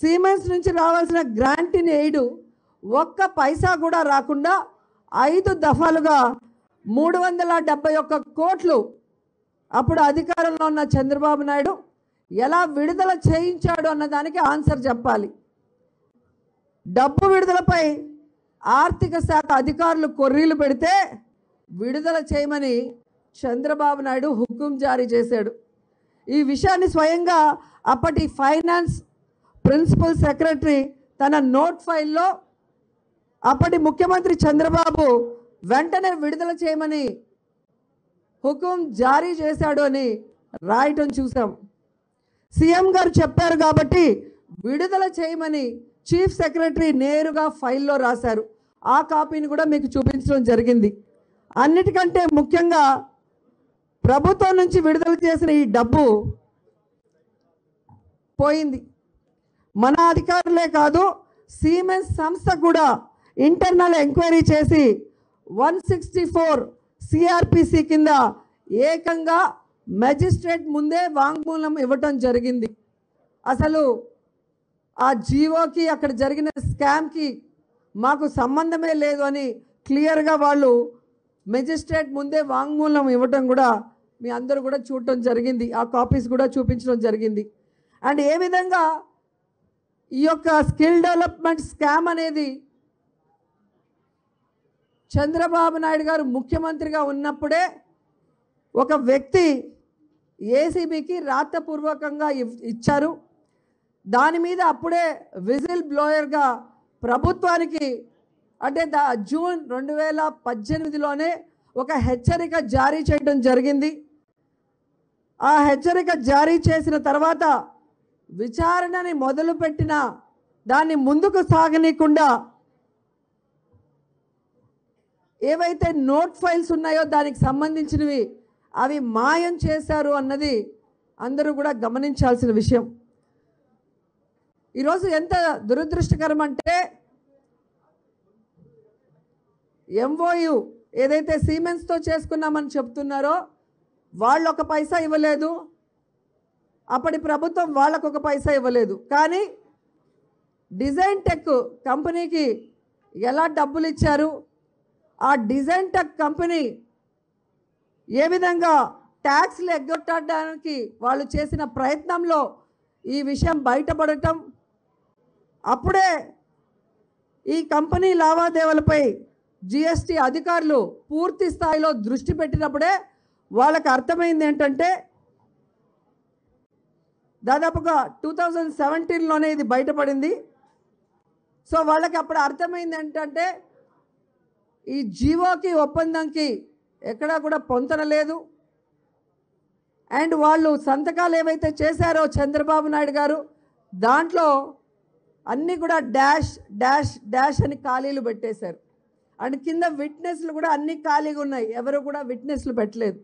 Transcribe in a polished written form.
Siemens నుంచి రావాల్సిన grant aid ఒక్క పైసా కూడా రాకుండా 5 దఫాలుగా 371 కోట్లు అప్పుడు అధికారంలో ఉన్న చంద్రబాబు నాయుడు ఎలా విడుదల చేయించాడు అన్న దానికి ఆన్సర్ చెప్పాలి. డబ్బు విడుదలపై ఆర్థిక శాఖ అధికారులు కొర్రీలు పెడితే విడుదల చేయమని చంద్రబాబు నాయుడు హుకుం జారీ చేశాడు. ఈ విషయాన్ని స్వయంగా అప్పటి ఫైనాన్స్ ప్రిన్సిపల్ సెక్రటరీ తన నోట్ ఫైల్లో అప్పటి ముఖ్యమంత్రి చంద్రబాబు వెంటనే విడుదల చేయమని హుకుం జారీ చేశాడు అని రాయటం చూసాం. సీఎం గారు చెప్పారు కాబట్టి విడుదల చేయమని చీఫ్ సెక్రటరీ నేరుగా ఫైల్లో రాశారు. ఆ కాపీని కూడా మీకు చూపించడం జరిగింది. అన్నిటికంటే ముఖ్యంగా ప్రభుత్వం నుంచి విడుదల చేసిన ఈ డబ్బు పోయింది. మన అధికారులే కాదు, సీమెన్స్ సంస్థ కూడా ఇంటర్నల్ ఎంక్వైరీ చేసి 164 CRPC కింద ఏకంగా మెజిస్ట్రేట్ ముందే వాంగ్మూలం ఇవ్వటం జరిగింది. అసలు ఆ జీవోకి అక్కడ జరిగిన స్కామ్కి మాకు సంబంధమే లేదు అని క్లియర్గా వాళ్ళు మెజిస్ట్రేట్ ముందే వాంగ్మూలం ఇవ్వటం కూడా మీ అందరూ కూడా చూడటం జరిగింది. ఆ కాపీస్ కూడా చూపించడం జరిగింది. అండ్ ఏ విధంగా ఈ యొక్క స్కిల్ డెవలప్మెంట్ స్కామ్ అనేది చంద్రబాబు నాయుడు గారు ముఖ్యమంత్రిగా ఉన్నప్పుడే ఒక వ్యక్తి ఏసీబీకి రాతపూర్వకంగా ఇచ్చారు. దాని మీద అప్పుడే విజిల్ బ్లోయర్గా ప్రభుత్వానికి అంటే జూన్ 2018లోనే ఒక హెచ్చరిక జారీ చేయడం జరిగింది. ఆ హెచ్చరిక జారీ చేసిన తర్వాత విచారణని మొదలుపెట్టిన దాన్ని ముందుకు సాగనీయకుండా ఏవైతే నోట్ ఫైల్స్ ఉన్నాయో దానికి సంబంధించినవి అవి మాయం చేశారు అన్నది అందరూ కూడా గమనించాల్సిన విషయం. ఈరోజు ఎంత దురదృష్టకరం అంటే ఎంఓయు ఏదైతే సీమెన్స్తో చేసుకున్నామని చెప్తున్నారో వాళ్ళు ఒక పైసా ఇవ్వలేదు, అప్పటి ప్రభుత్వం వాళ్ళకు ఒక పైసా ఇవ్వలేదు. కానీ డిజైన్ టెక్ కంపెనీకి ఎలా డబ్బులు ఇచ్చారు, ఆ డిజైన్ టెక్ కంపెనీ ఏ విధంగా ట్యాక్స్లు ఎగ్గొట్టడానికి వాళ్ళు చేసిన ప్రయత్నంలో ఈ విషయం బయటపడటం, అప్పుడే ఈ కంపెనీ లావాదేవీలపై GST అధికారులు పూర్తి స్థాయిలో దృష్టి పెట్టినప్పుడే వాళ్ళకు అర్థమైంది ఏంటంటే దాదాపుగా 2017లోనే ఇది బయటపడింది. సో వాళ్ళకి అప్పుడు అర్థమైంది ఏంటంటే ఈ జీవోకి ఒప్పందంకి ఎక్కడా కూడా పొంతన లేదు. అండ్ వాళ్ళు సంతకాలు ఏవైతే చేశారో చంద్రబాబు నాయుడు గారు దాంట్లో అన్నీ కూడా డాష్ డాష్ డాష్ అని ఖాళీలు పెట్టేశారు. అండ్ కింద విట్నెస్లు కూడా అన్నీ ఖాళీగా ఉన్నాయి, ఎవరు కూడా విట్నెస్లు పెట్టలేదు.